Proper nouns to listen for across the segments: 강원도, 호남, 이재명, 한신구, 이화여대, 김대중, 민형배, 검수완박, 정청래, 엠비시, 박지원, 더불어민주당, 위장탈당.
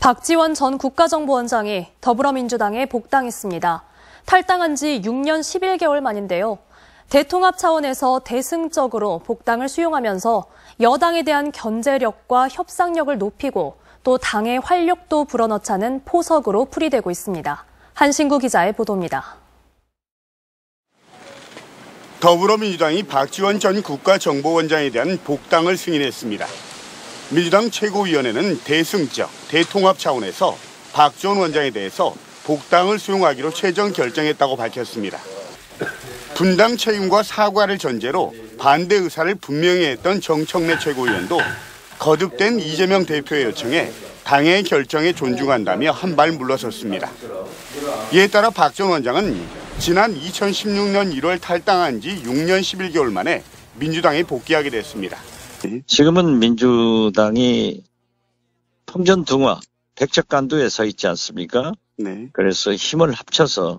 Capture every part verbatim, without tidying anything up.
박지원 전 국가정보원장이 더불어민주당에 복당했습니다. 탈당한 지 육 년 십일 개월 만인데요. 대통합 차원에서 대승적으로 복당을 수용하면서 여당에 대한 견제력과 협상력을 높이고 또 당의 활력도 불어넣자는 포석으로 풀이되고 있습니다. 한신구 기자의 보도입니다. 더불어민주당이 박지원 전 국가정보원장에 대한 복당을 승인했습니다. 민주당 최고위원회는 대승적, 대통합 차원에서 박 전 원장에 대해서 복당을 수용하기로 최종 결정했다고 밝혔습니다. 분당 책임과 사과를 전제로 반대 의사를 분명히 했던 정청래 최고위원도 거듭된 이재명 대표의 요청에 당의 결정에 존중한다며 한발 물러섰습니다. 이에 따라 박 전 원장은 지난 이천십육 년 일월 탈당한 지 육 년 십일 개월 만에 민주당에 복귀하게 됐습니다. 지금은 민주당이 품전등화, 백척간두에 서 있지 않습니까? 네. 그래서 힘을 합쳐서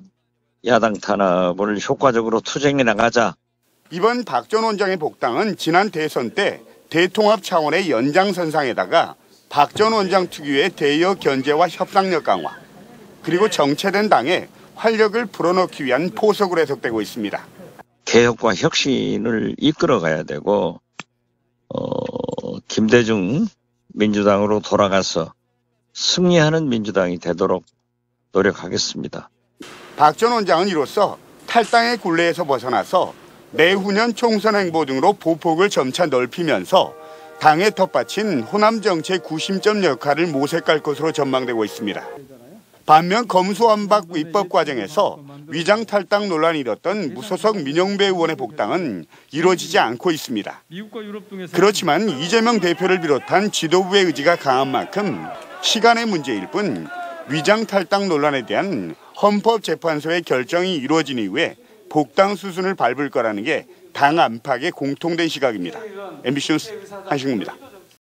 야당 탄압을 효과적으로 투쟁해 나가자. 이번 박 전 원장의 복당은 지난 대선 때 대통합 차원의 연장선상에다가 박 전 원장 특유의 대여 견제와 협상력 강화, 그리고 정체된 당의 활력을 불어넣기 위한 포석으로 해석되고 있습니다. 개혁과 혁신을 이끌어가야 되고 어, 김대중 민주당으로 돌아가서 승리하는 민주당이 되도록 노력하겠습니다. 박 전 원장은 이로써 탈당의 굴레에서 벗어나서 내후년 총선 행보 등으로 보폭을 점차 넓히면서 당의 텃밭인 호남 정치의 구심점 역할을 모색할 것으로 전망되고 있습니다. 반면 검수완박 입법 과정에서 위장 탈당 논란이 일었던 무소속 민형배 의원의 복당은 이루어지지 않고 있습니다. 그렇지만 이재명 대표를 비롯한 지도부의 의지가 강한 만큼 시간의 문제일 뿐 위장 탈당 논란에 대한 헌법재판소의 결정이 이루어진 이후에 복당 수순을 밟을 거라는 게 당 안팎의 공통된 시각입니다. 엠비시 뉴스 한신구입니다.